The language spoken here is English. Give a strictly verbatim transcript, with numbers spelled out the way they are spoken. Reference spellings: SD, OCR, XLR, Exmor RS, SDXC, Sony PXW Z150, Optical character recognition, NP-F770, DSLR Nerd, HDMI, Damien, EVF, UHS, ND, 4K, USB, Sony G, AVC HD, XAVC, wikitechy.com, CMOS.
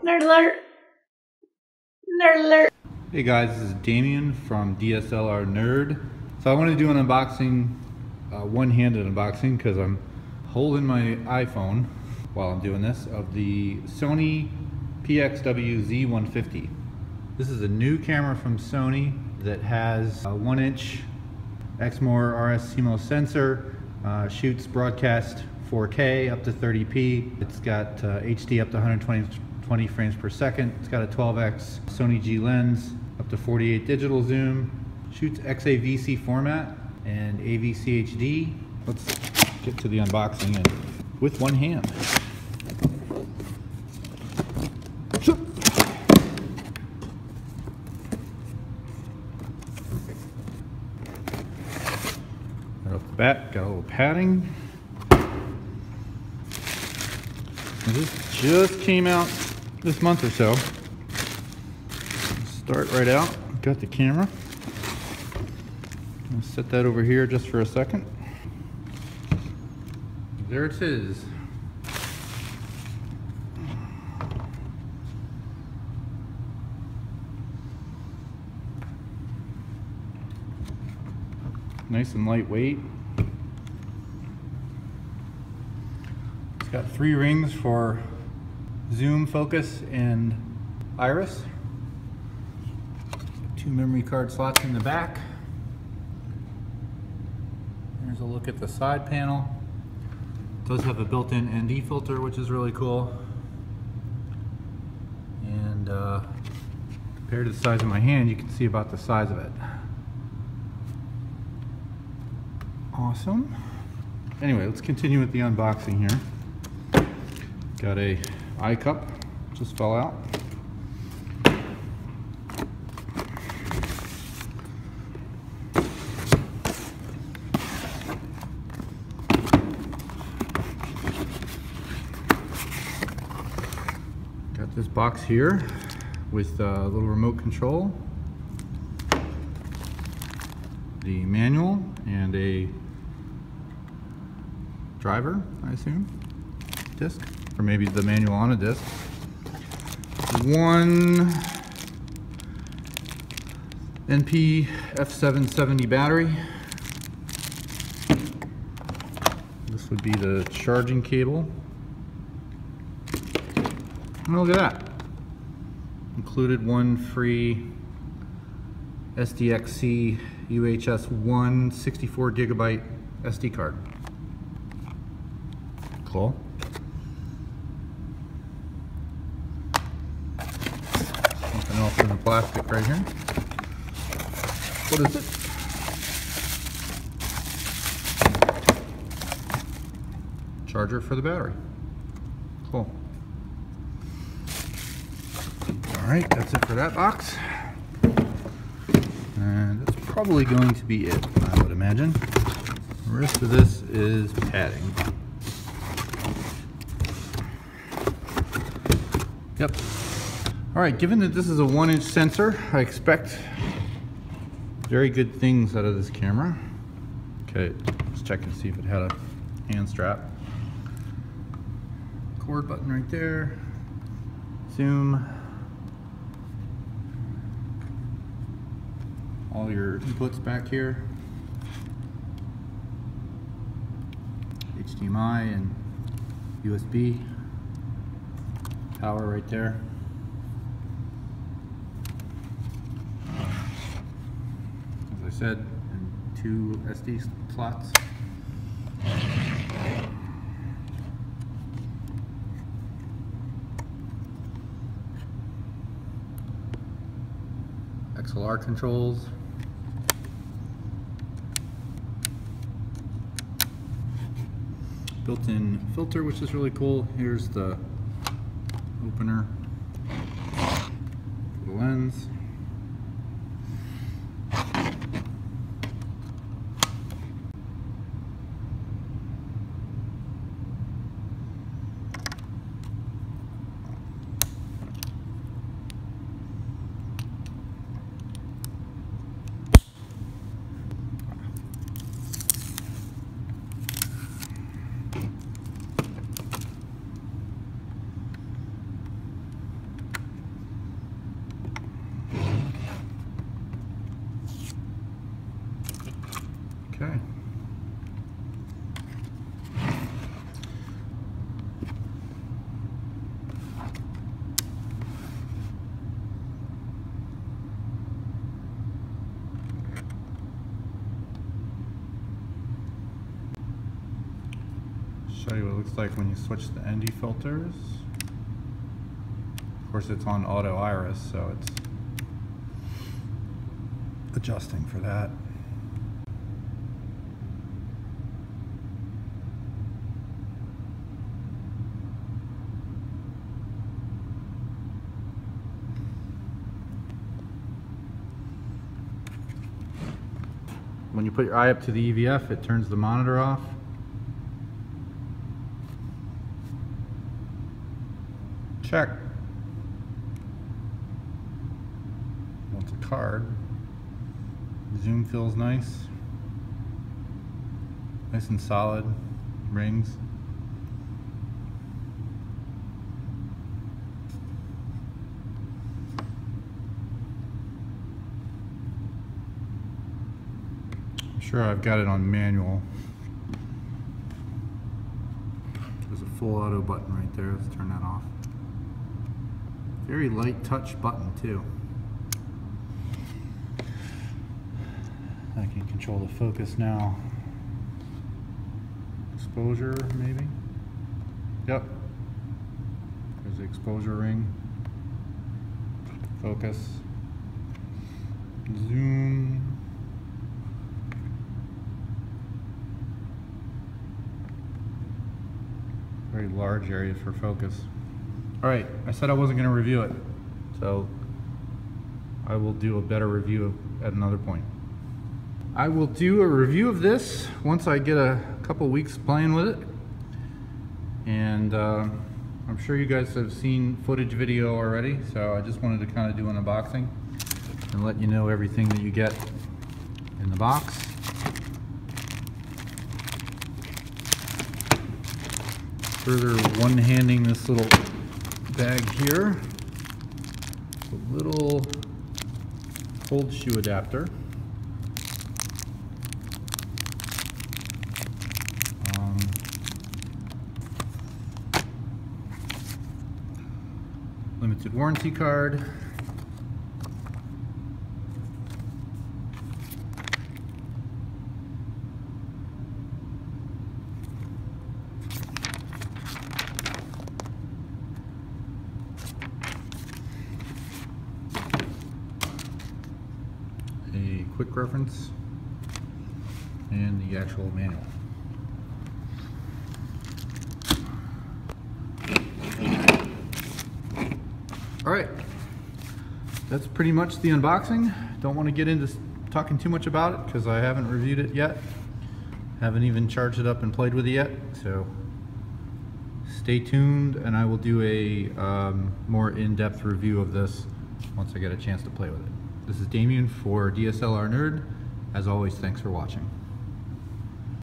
Nerd alert! Nerd alert! Hey guys, this is Damien from D S L R Nerd. So I want to do an unboxing, uh, one-handed unboxing, because I'm holding my iPhone while I'm doing this, of the Sony P X W Z one fifty. This is a new camera from Sony that has a one inch Exmor R S C M O S sensor, uh, shoots broadcast four K up to thirty P. It's got uh, H D up to one hundred twenty frames per second. It's got a twelve X Sony G lens, up to forty-eight digital zoom, shoots X A V C format and A V C H D. Let's get to the unboxing and with one hand. Right off the bat, got a little padding. This just came out this month or so. Start right out. Got the camera. I'll set that over here just for a second. There it is. Nice and lightweight. Got three rings for zoom, focus, and iris. Two memory card slots in the back. Here's a look at the side panel. It does have a built-in N D filter, which is really cool. And uh, compared to the size of my hand, you can see about the size of it. Awesome. Anyway, let's continue with the unboxing here. Got a eye cup, just fell out. Got this box here with a little remote control, the manual, and a driver, I assume, disc. Or maybe the manual on a disc. One N P F seven seventy battery. This would be the charging cable. And look at that. Included one free S D X C U H S one sixty-four gigabyte S D card. Cool. Off in the plastic right here. What is it? Charger for the battery. Cool. All right, that's it for that box. And that's probably going to be it, I would imagine. The rest of this is padding. Yep. All right, given that this is a one inch sensor, I expect very good things out of this camera. Okay, let's check and see if it had a hand strap. Cord button right there. Zoom. All your inputs back here. H D M I and U S B. Power right there. Said, and two S D slots. X L R controls. Built-in filter, which is really cool. Here's the opener for the lens. Okay. Show you what it looks like when you switch the N D filters. Of course, it's on auto iris, so it's adjusting for that. When you put your eye up to the E V F, it turns the monitor off. Check. Wants a card. Zoom feels nice. Nice and solid. Rings. I'm sure I've got it on manual. There's a full auto button right there. Let's turn that off. Very light touch button too. I can control the focus now. Exposure maybe? Yep. There's the exposure ring. Focus. Zoom. Very large areas for focus. Alright, I said I wasn't going to review it, so I will do a better review at another point. I will do a review of this once I get a couple weeks playing with it, and uh, I'm sure you guys have seen footage video already, so I just wanted to kind of do an unboxing and let you know everything that you get in the box. Further one-handing this little bag here, a little cold shoe adapter, um, limited warranty card, quick reference, and the actual manual. Alright, that's pretty much the unboxing. Don't want to get into talking too much about it because I haven't reviewed it yet. Haven't even charged it up and played with it yet, so stay tuned and I will do a um, more in-depth review of this once I get a chance to play with it. This is Damien for D S L R Nerd. As always, thanks for watching.